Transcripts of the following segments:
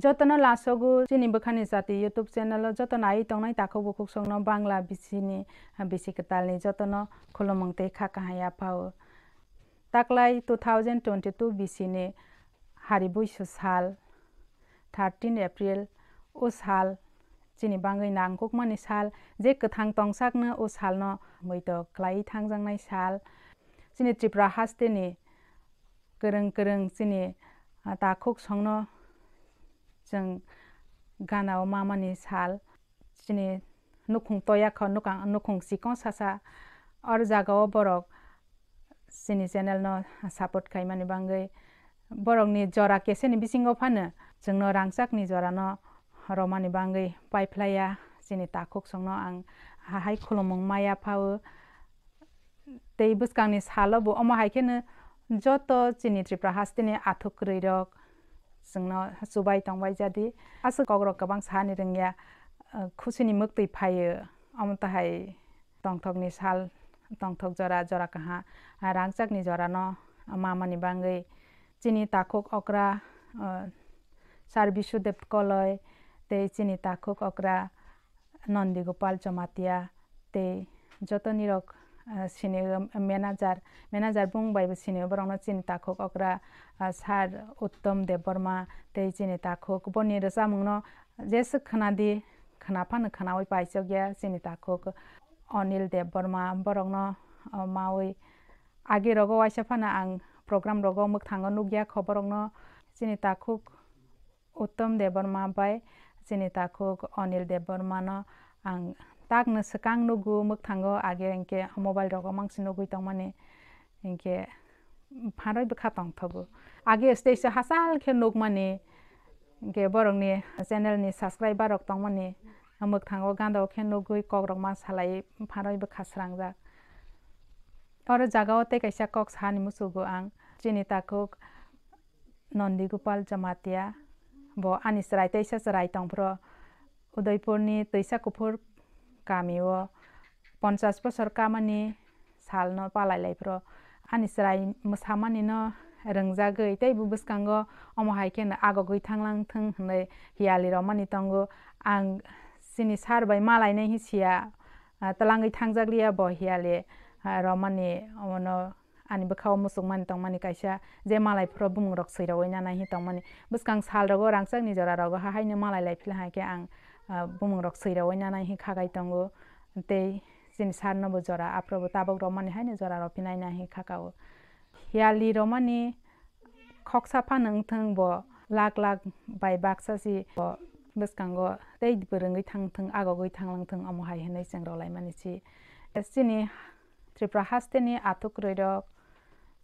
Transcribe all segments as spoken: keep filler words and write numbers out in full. Jotana Lasogo, Sinibakani Sati, YouTube channel, Jotana, Tona, Takobuku, Bangla, Bicini, and Bicicatali, Jotano, Colomonte, Kakahaya Power. Taklai two thousand twenty two Bicini, Haribush Hal, thirteen April, Ushal, Sinibanga in Angkukman is Hal, Jekatang Tong Sagna, Ushalno, Moito, Clay Tangzang is Hal, Sinitripra Hastini, Kurung Kurung Sini, Takuk Songno. Jung Gana or Mamani's Hal, Chini Nukung Toyaka, Nukan, Nukung Sikon Sasa, or Zago Borog, Sinisenelno, support Kaimani Bangay, Borog ni Jora Keseni Bissing of Hana, Jung no Rangsak ni Zorano, Romani Bangay, Pai Playa, Sinita Cookson, and Hai Colomong Maya Power, They Buskan is Halobo, Omahaken, Joto, Sinitri Prahastine, Atukridog. Sungno subai tongbai jadi asu kogrok kabang sahani rengya khusini mukti phaiyo amtahai tongthokni sal tongthok jora jora kaha rangchakni jora no mamani bangai chini takok okra sarbisudev koloi te chini takok okra Nandigopal Jamatia te jotonirok senior manager manager bung by senior borona chin takok okra sar Uttam Debbarma te chin takok boni rasa mungno jes khana di khana pan khana oi paisyo gya chin takok Anil Debbarma borongno maui age rogo waisa phana ang program rogo muk thango nugya khoborongno chin takok Uttam Debbarma bai chin takok Anil Debbarma no ang ताकन सकांग नगु मक थांगो आगे NK mobile रगो मांसिनो गुइतों माने NK फारै बखातों थगु आगे stage हासाल खे नोग माने एंके बरंगनि channel नि सब्सक्राइबर रक्तों माने मक थांगो गान्दो खे नोगुइ कगरग मा सालाय फारै बखास्रांग जा और जागावते कैसा कक सानि मुसुगु आं चिनिताखौ Nandigopal Jamatia बो आनिसरायतेसा सरायतों प्रो उदयपुरनि तैसा कुफुर Cameo, Ponsas Posor Kamani, Salno Palalepro, Anisrai Musamanino, Rangzago, Tabubuskango, Omohiken, Agoguitanglang Tung, Hiali Romanitongo, and Sinis Har by Malane his here, Talangi Tangzaglia, Bohiale, Romani, Ono, and Bacau Musuman Tomanicasha, the Malay Probum Roxido, and Hitomani, Buskangs Haldogo, and Sanizarago, Haina Malay Pilhakang. Bumung rock sira oina na hi khagai tongo te sin sar no bojora aprobo tabok romani haine jora ropinai na hi khakao hiali romani khoksa phanang thang bo lak lak bai baksa si biskango te burengi thang thang agogoi thanglang thang amohai henai changrolai manichi sini tripra hasteni atuk roirok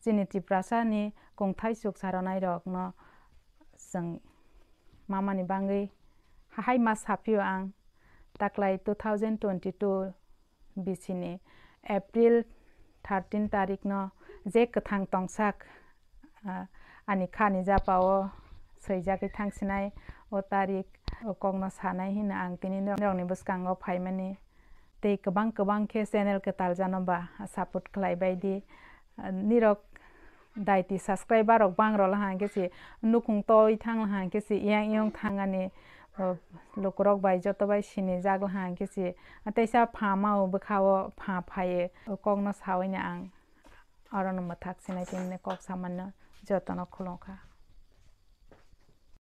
sini tiprasa ni kongthai suk saronai rok no sang mamani bangai Hai mas hapio ang taklai two thousand twenty two bisini April thirteen tarik no jek thang tongsak ani khani japao soijaki thangsinai o tarik o kongna sanai hin ang tini rongni buskango phaimani tei kabang kabang khe channel ke taljano ba support khlai bai di nirok daiti subscriber rok bangrol ha kesi nukung toi thang ha kesi yang yang thangani Lokorok by Jotobai Shini Zago Hankisi, Atesa Pama, Bukao, Papae, Cognos Hawaiian, Aronomataxinating the Coxamana, Jotano Colonca.